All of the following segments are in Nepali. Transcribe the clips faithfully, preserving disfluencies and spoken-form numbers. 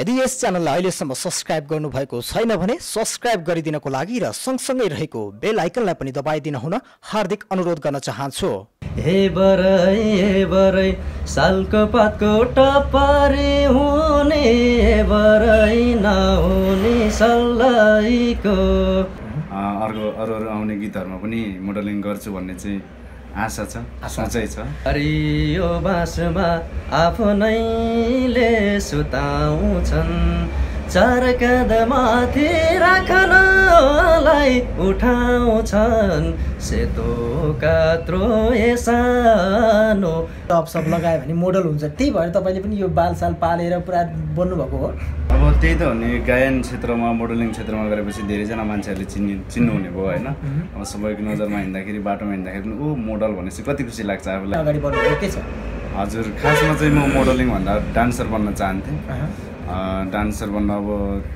यदि यस च्यानललाई अहिलेसम्म सब्स्क्राइब गर्नु भएको छैन भने सब्स्क्राइब गरिदिनको लागि र सँगसँगै रहेको बेल आइकनलाई पनि दबाइदिन हुन हार्दिक अनुरोध गर्न चाहन्छु। हे बरै हे बरै सालको पातको टपारी हुने बरै नहुने सल्लाईको अर्को अरु अरु आउने गीतहरुमा पनि मोडलिङ गर्छु भन्ने चाहिँ आशा छ, सोचाइ छ। हरियो बासमा आफ्नैले सुताउँछन् चार कदमाथि राख्नलाई उठाउँछन् सेतो कात्रो ए सानो टप सब लगायो भने मोडल हुन्छ। त्यही भएर तपाईले पनि यो बालसाल पालेर पुरा बन्नु भएको हो। अब त्यही त हो नि, गायन क्षेत्रमा मोडलिङ क्षेत्रमा गरेपछि धेरैजना मान्छेहरूले चिन्नु चिन्नु हुने भयो हैन। अब सबैको नजरमा हिँड्दाखेरि बाटोमा हिँड्दाखेरि पनि ओ मोडल भनेपछि कति खुसी लाग्छ आफूलाई। अगाडि बढ्नु एकै छ हजुर। खासमा चाहिँ म मोडलिङ भन्दा डान्सर बन्न चाहन्थे। डान्सर बन्न अब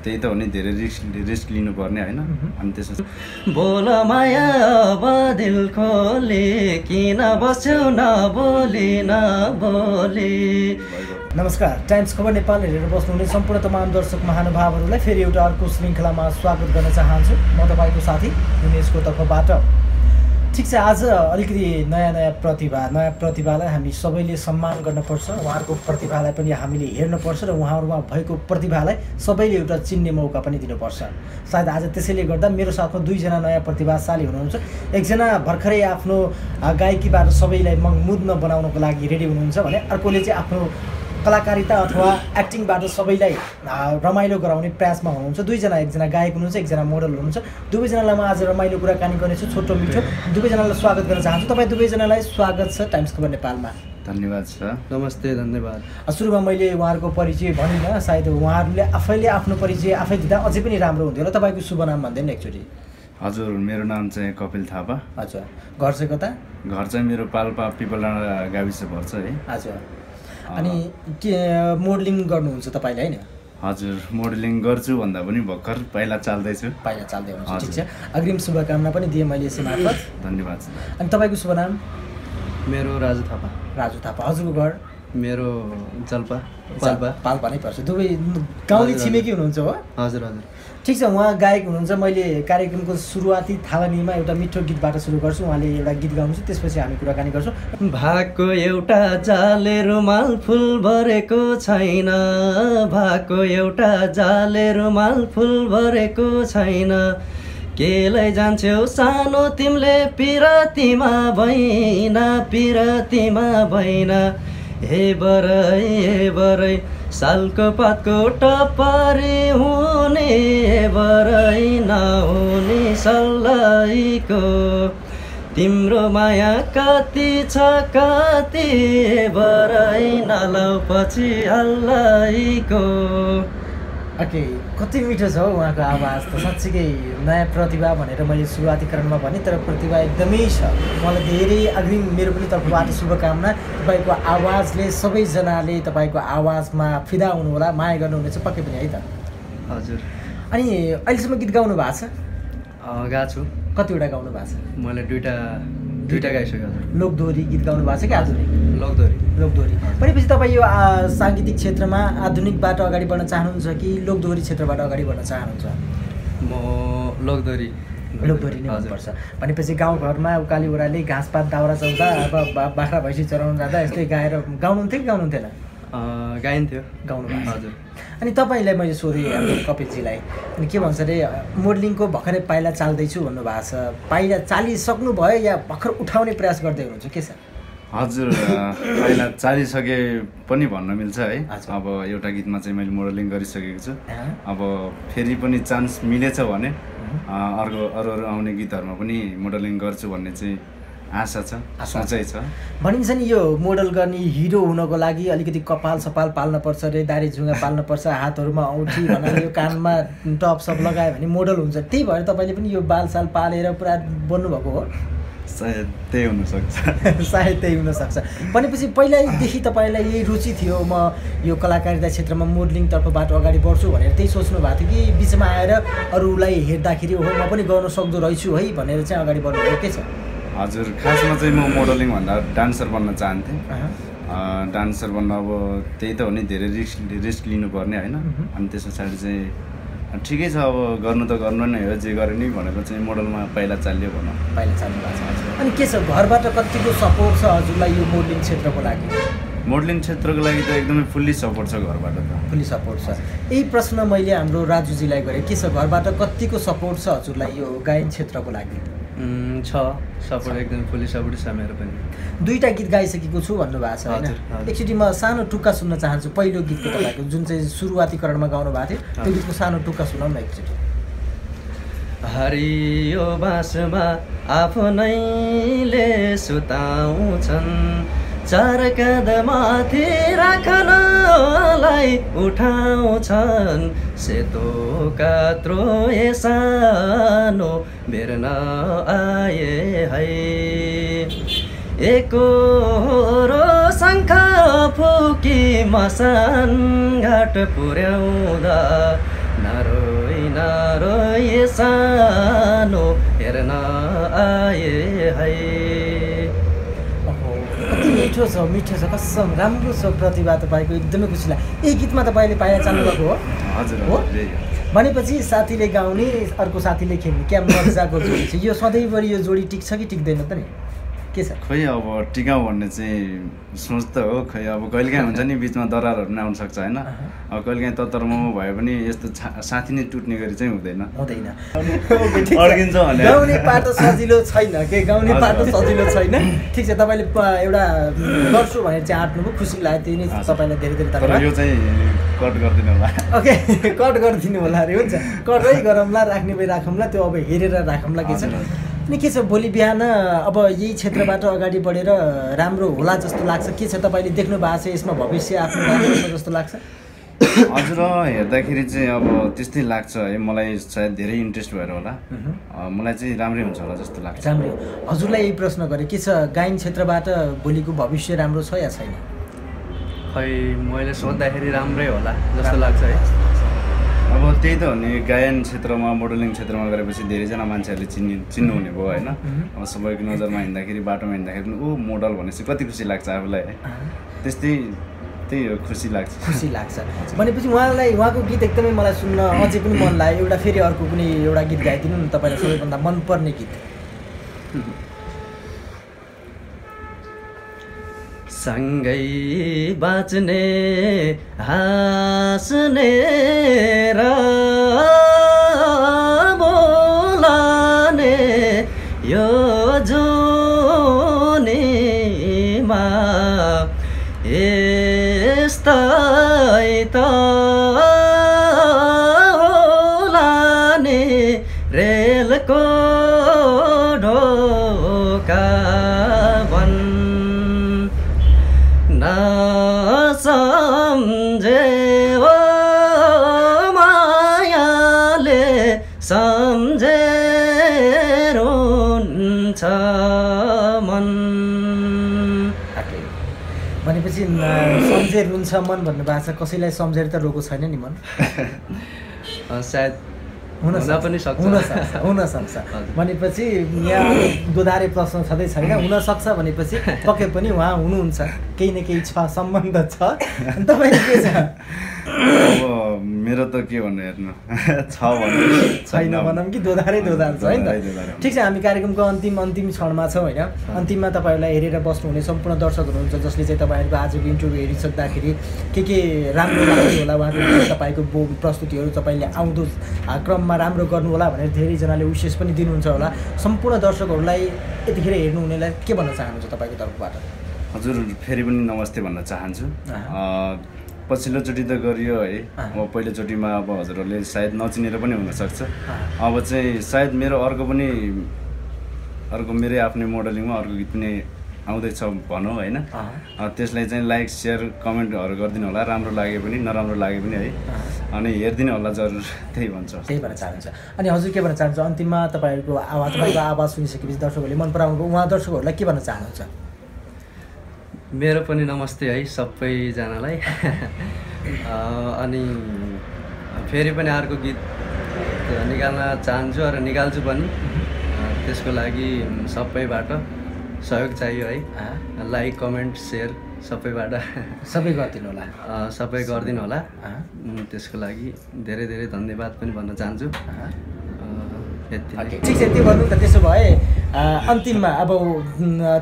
त्यही त हो नि, धेरै रिस्क रिस्क लिनुपर्ने होइन। अनि त्यसो बोल माया अब दिल खोले किन बस्यौ नबोली नबोली। नमस्कार, टाइम्स खबर नेपाल हेरेर बस्नुहुने सम्पूर्ण तमाम दर्शक महानुभावहरूलाई फेरि एउटा अर्को श्रृङ्खलामा स्वागत गर्न चाहन्छु। म तपाईँको साथी दिनेशको तर्फबाट। ठिक छ, आज अलिकति नयाँ नयाँ प्रतिभा नयाँ प्रतिभालाई हामी सबैले सम्मान गर्नुपर्छ। उहाँहरूको प्रतिभालाई पनि हामीले हेर्नुपर्छ र उहाँहरूमा भएको प्रतिभालाई सबैले एउटा चिन्ने मौका पनि दिनुपर्छ। सायद आज त्यसैले गर्दा मेरो साथमा दुईजना नयाँ प्रतिभाशाली हुनुहुन्छ। एकजना भर्खरै आफ्नो गायकीबाट सबैलाई मगमुग्न बनाउनको लागि रेडी हुनुहुन्छ भने अर्कोले चाहिँ आफ्नो कलाकारिता अथवा एक्टिङबाट सबैलाई रमाइलो गराउने प्रयासमा हुनुहुन्छ। दुईजना, एकजना गायक हुनुहुन्छ, एकजना मोडल हुनुहुन्छ। दुवैजनालाई म आज रमाइलो कुराकानी गर्नेछु, छोटो मिठो। दुवैजनालाई स्वागत गर्न चाहन्छु। तपाईँ दुवैजनालाई स्वागत छ टाइम्स खबर नेपालमा। धन्यवाद छ। नमस्ते, धन्यवाद। सुरुमा मैले उहाँहरूको परिचय भनिनँ, सायद उहाँहरूले आफैले आफ्नो परिचय आफै दिँदा अझै पनि राम्रो हुन्थ्यो होला। तपाईँको शुभ नाम भन्दैन एकचोटि। हजुर, मेरो नाम चाहिँ कपिल थापा। अच्छा, घर चाहिँ कता? घर चाहिँ मेरो पाल्पा पिपलडाँडा गाविस पर्छ है। अच्छा, अनि के मोडलिङ गर्नुहुन्छ तपाईँले हैन? हजुर, मोडलिङ गर्छु भन्दा पनि भर्खर पहिला चाल्दैछु। पहिला चाल्दै हुनुहुन्छ, ठिक छ। अग्रिम शुभकामना पनि दिएँ मैले यसै मार्फत। धन्यवाद। अनि तपाईँको शुभ नाम? मेरो राजु थापा। राजु थापा। हजुरको घर? मेरो जल्पा पाल्पा। पाल्पा नै पर्छ। दुवै गाउँले छिमेकी हुनुहुन्छ हो? हजुर हजुर, ठिक छ। उहाँ गायक हुनुहुन्छ। मैले कार्यक्रमको सुरुवाती थालनीमा एउटा मिठो गीतबाट सुरु गर्छु। उहाँले एउटा गीत गाउनुहुन्छ, त्यसपछि हामी कुराकानी गर्छौँ। भाको एउटा जाले रुमाल फुल भरेको छैन, भाको एउटा जाले रुमाल फुल भरेको छैन, केलाई जान्छौ सानो तिमीले पिरतीमा भइना पिरतीमा भइना। हे बरै हे बरै सालको पातको टपारी हुने बरै नहुने सल्लाईको, तिम्रो माया कति छ कति बरै नलाउ पछि अल्लाईको। ओके, कति मिठो छ उहाँको आवाज त। साँच्चीकै नयाँ प्रतिभा भनेर मैले सुरुवातीकरणमा भने तर प्रतिभा एकदमै छ। मलाई धेरै अग्रिम मेरो पनि तर्फबाट शुभकामना। तपाईँको आवाजले सबैजनाले तपाईँको आवाजमा फिदा हुनुहोला, माया गर्नुहुनेछ पक्कै पनि है त? हजुर। अनि अहिलेसम्म गीत गाउनु भएको छ? गाएको छु। कतिवटा गाउनु भएको छ? मैले दुईवटा दुईवटा गाइसकेको छु। लोकदोहोरी गीत गाउनु भएको छ कि? आधुनिक लोकदोहोरी। लोकदोहोरी भनेपछि तपाईँ यो साङ्गीतिक क्षेत्रमा आधुनिकबाट अगाडि बढ्न चाहनुहुन्छ कि लोकदोहोरी क्षेत्रबाट अगाडि बढ्न चाहनुहुन्छ? म लोकदोहोरी। लोकदोहोरी नै हुनुपर्छ। भनेपछि गाउँघरमा उकाली ओह्राली घाँसपात दाउरा चल्दा अब बाख्रा भैँसी चराउनु जाँदा यस्तै गाएर गाउनुहुन्थ्यो कि गाउनुहुन्थेन? गाइन्थ्यो। गाउनु भएको? हजुर। अनि तपाईँलाई मैले सोधेँ कपिलजीलाई, अनि के भन्छ अरे मोडलिङको भर्खरै पाइला चाल्दैछु भन्नुभएको छ, पाइला चालिसक्नु भयो या भर्खर उठाउने प्रयास गर्दै हुनुहुन्छ, के छ? हजुर, पहिला चालिसके पनि भन्न मिल्छ है। अब एउटा गीतमा चाहिँ मैले मोडलिङ गरिसकेको छु। अब फेरि पनि चान्स मिलेछ भने अर्को अरू अरू आउने गीतहरूमा पनि मोडलिङ गर्छु भन्ने चाहिँ आशा छ, सोचाइ छ। भनिन्छ नि यो मोडल गर्ने हिरो हुनको लागि अलिकति कपाल सपाल पाल्नुपर्छ अरे, दारी जुङ्गा पाल्नुपर्छ, हातहरूमा औँठी बनायो, कानमा टप सब लगायो भने मोडल हुन्छ। त्यही भएर तपाईँले पनि यो बालसाल पालेर पुरा बन्नुभएको हो? सायद त्यही हुनसक्छ। सायद त्यही हुनसक्छ। भनेपछि पहिल्यैदेखि तपाईँलाई यही रुचि थियो म यो कलाकारिता क्षेत्रमा मोडलिङतर्फबाट अगाडि बढ्छु भनेर त्यही सोच्नु भएको थियो कि बिचमा आएर अरूलाई हेर्दाखेरि हो म पनि गर्न सक्दो रहेछु है भनेर चाहिँ अगाडि बढ्नु? के छ? हजुर, खासमा चाहिँ म मोडलिङ भन्दा डान्सर बन्न चाहन्थेँ। डान्सर बन्न अब त्यही त हो नि, धेरै रिस्क रिस्क लिनुपर्ने हैन। अनि त्यसपछि चाहिँ ठिकै छ, अब गर्नु त गर्नु नै हो, जे गरे नि भनेर चाहिँ मोडलमा पहिला चाल्यो भन, पहिला चाल्नु भएको छ। अनि के छ घरबाट कतिको सपोर्ट छ हजुरलाई यो मोडलिङ क्षेत्रको लागि? मोडलिङ क्षेत्रको लागि त एकदमै फुल्ली सपोर्ट छ, घरबाट त फुल्ली सपोर्ट छ। यही प्रश्न मैले हाम्रो राजुजीलाई गरे, के छ घरबाट कतिको सपोर्ट छ हजुरलाई यो गायन क्षेत्रको लागि? छ सपोर्ट, एकदम फुल्ली सपोर्ट छ मेरो पनि। दुईटा गीत गाइसकेको छु भन्नुभएको छ होइन, एकचोटि म सानो टुक्का सुन्न चाहन्छु पहिलो गीतको तपाईँको, जुन चाहिँ सुरुवातीकरणमा गाउनु भएको थियो त्यो गीतको सानो टुक्का सुनाउँ न एकचोटि। हरियो बाँसमा आफ्नैले सुताउँछन्, चार कदमाथि राख्नलाई उठाउँछन्, सेतो कात्रो ए सानो भेट्न आए है, एकोहोरो शङ्ख फुकी मसान घाट पुर्याउँदा, नरोई नरोई ए सानो हेर्न आए है। मिठो छ, मिठो छ, कसम राम्रो छ प्रतिभा तपाईँको, एकदमै खुसी लाग्यो। यही गीतमा तपाईँले पाइला चाल्नुभएको हो? हजुर हो। भनेपछि साथीले गाउने अर्को साथीले खेल्ने, क्या मजाको जोडी छ यो, सधैँभरि यो जोडी टिक्छ कि टिक्दैन त नि? के छ खै अब टिकाउ भन्ने चाहिँ सोच त हो, खै अब कहिलेकाहीँ हुन्छ नि बिचमा दरारहरू पनि आउन सक्छ होइन, अब कहिलेकाहीँ ततरमम भए पनि यस्तो साथी नै टुट्ने गरी चाहिँ हुँदैन हुँदैन अड्किन्छ भने गाउने पाटो सजिलो छैन के, गाउने पाटो सजिलो छैन। ठिक छ, तपाईँले एउटा गर्छु भनेर चाहिँ आँट्नु भयो, खुसी लाग्यो, त्यही नै तपाईँलाई धेरै धेरै धन्यवाद। यो चाहिँ कट गरिदिनु होला। ओके कट गरिदिनु होला, अरे हुन्छ कटै गरौँला, राख्ने भए राखौँला, त्यो अब हेरेर राखौँला। के छ अनि के छ भोलि बिहान अब यही क्षेत्रबाट अगाडि बढेर राम्रो होला जस्तो लाग्छ? के छ तपाईँले देख्नु भएको छ यसमा भविष्य आफ्नो राम्रो जस्तो लाग्छ? हजुर हेर्दाखेरि चाहिँ अब त्यस्तै लाग्छ है, मलाई सायद धेरै इन्ट्रेस्ट भएर होला, मलाई चाहिँ राम्रै हुन्छ होला जस्तो लाग्छ। राम्रै। हजुरलाई यही प्रश्न गरेँ, के छ गायन क्षेत्रबाट भोलिको भविष्य राम्रो छ या छैन? खै मैले सोद्धाखेरि राम्रै होला जस्तो लाग्छ है। अब त्यही त हो नि, गायन क्षेत्रमा मोडलिङ क्षेत्रमा गरेपछि धेरैजना मान्छेहरूले चिन्ने चिन्नुहुने भयो होइन, अब सबैको नजरमा हिँड्दाखेरि बाटोमा हिँड्दाखेरि पनि ऊ मोडल भनेपछि कति खुसी लाग्छ आफूलाई, त्यस्तै त्यही हो खुसी लाग्छ। खुसी लाग्छ भनेपछि उहाँलाई उहाँको गीत एकदमै मलाई सुन्न अझै पनि मन लाग्यो, एउटा फेरि अर्को पनि एउटा गीत गाइदिनु न तपाईँलाई सबैभन्दा मनपर्ने गीत। सँगै बाँच्ने हाँस्ने र बोलाने यो जोनीमा, यस्तै त होला नि रेलको ढोका, सम्झेरुन्छ मन। भनेपछि सम्झेर हुन्छ मन भन्नुभएको छ, कसैलाई सम्झेर त रोको छैन नि मन? सायद हुन पनि सक्छ, हुनसक्छ। भनेपछि यहाँ दोधारे प्रश्न छँदै छैन, हुनसक्छ भनेपछि पक्कै पनि उहाँ हुनुहुन्छ, केही न केही छ, सम्बन्ध छ। तपाईँले के छ? अब मेरो त के भन्नु, हेर्नु छ भन्नु छैन भनौँ कि दोधारै दोधार छ है त। ठिक छ, हामी कार्यक्रमको अन्तिम अन्तिम क्षणमा छौँ होइन, अन्तिममा तपाईँहरूलाई हेरेर बस्नुहुने सम्पूर्ण दर्शक हुनुहुन्छ जसले चाहिँ तपाईँहरूको आजको इन्टरभ्यू हेरिसक्दाखेरि के के राम्रो लाग्यो होला, उहाँको तपाईँको प्रस्तुतिहरू तपाईँले आउँदो क्रममा राम्रो गर्नुहोला भनेर धेरैजनाले विशेष पनि दिनुहुन्छ होला, सम्पूर्ण दर्शकहरूलाई यतिखेर हेर्नुहुनेलाई के भन्न चाहनुहुन्छ तपाईँको तर्फबाट? हजुर फेरि पनि नमस्ते भन्न चाहन्छु। पछिल्लोचोटि त गरियो है, अब पहिलोचोटिमा अब हजुरहरूले सायद नचिनेर पनि हुनसक्छ, अब चाहिँ सायद मेरो अर्को पनि अर्को मेरै आफ्नै मोडलिङमा अर्को गीत पनि आउँदैछ भनौँ होइन, त्यसलाई चाहिँ लाइक सेयर कमेन्टहरू गरिदिनु होला, राम्रो लाग्यो पनि नराम्रो लाग्यो पनि है, अनि हेरिदिनु होला जरुर, त्यही भन्छ त्यही भन्न चाहन्छ। अनि हजुर के भन्न चाहन्छ अन्तिममा? तपाईँहरूको आवाज तपाईँको आवाज सुनिसकेपछि दर्शकहरूले मन पराउनुभयो, उहाँ दर्शकहरूलाई के भन्न चाहनुहुन्छ? मेरो पनि नमस्ते है सबैजनालाई। अनि फेरि पनि अर्को गीत निकाल्न चाहन्छु र निकाल्छु पनि, त्यसको लागि सबैबाट सहयोग चाहियो है, लाइक कमेन्ट सेयर सबैबाट सबै गर्दिनु होला सबै गर्दिनु होला त्यसको लागि धेरै धेरै धन्यवाद पनि भन्न चाहन्छु यति ठीक छ त्यो गर्नु त त्यसो भए अन्तिममा अब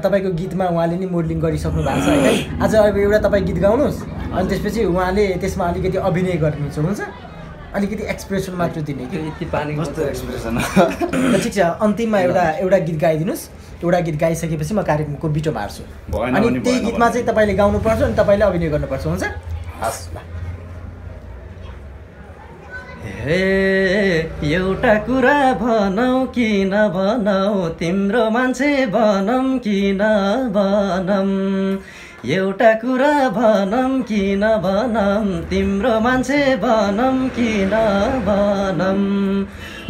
तपाईको गीतमा उहाँले नि मोडलिङ गरिसक्नु भएको छ हैन आज अब एउटा तपाई गीत गाउनुस् अनि त्यसपछि उहाँले त्यसमा अलिकति अभिनय गर्नुहुन्छ हुन्छ अलिकति एक्सप्रेसन मात्र दिने कि यति पानी कस्तो एक्सप्रेसन ठीक छ अन्तिममा एउटा एउटा गीत गाइदिनुस् एउटा गीत गाइसकेपछि म कार्यक्रमको बिटो मार्छु अनि त्यही गीतमा चाहिँ तपाईले गाउनु पर्छ अनि तपाईले अभिनय गर्नु पर्छ हुन्छ हस् हे एउटा कुरा भनौ कि नभनौ तिम्रो मान्छे बनम कि नबनम एउटा कुरा भनम कि नभनम तिम्रो मान्छे बनम कि नबनम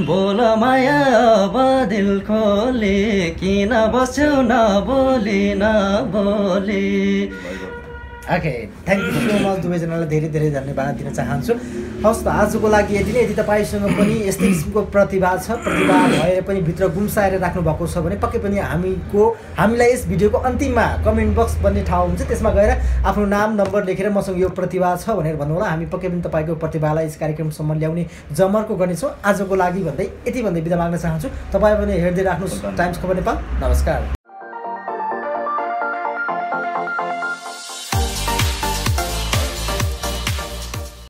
बोल माया अब दिल खोले किन बस्यौ नबोली नबोली okay thank you so much दुवैजनालाई धेरै धेरै धन्यवाद दिन चाहन्छु हस् त आजको लागि यति नै यदि तपाईसँग पनि यस्तै किसिमको प्रतिभा छ प्रतिभा भएर पनि भित्र गुम्साएर राख्नु भएको छ भने पक्कै पनि हामीको हामीलाई यस भिडियोको अन्तिममा कमेन्ट बक्स भन्ने ठाउँ हुन्छ त्यसमा गएर आफ्नो नाम नम्बर लेखेर मसँग यो प्रतिभा छ भनेर भन्नुहोला हामी पक्कै पनि तपाईँको प्रतिभालाई यस कार्यक्रमसम्म ल्याउने जमर्को गर्नेछौँ आजको लागि भन्दै यति भन्दै बिदा माग्न चाहन्छु तपाईँ पनि हेर्दै राख्नुहोस् टाइम्स खबर नेपाल नमस्कार।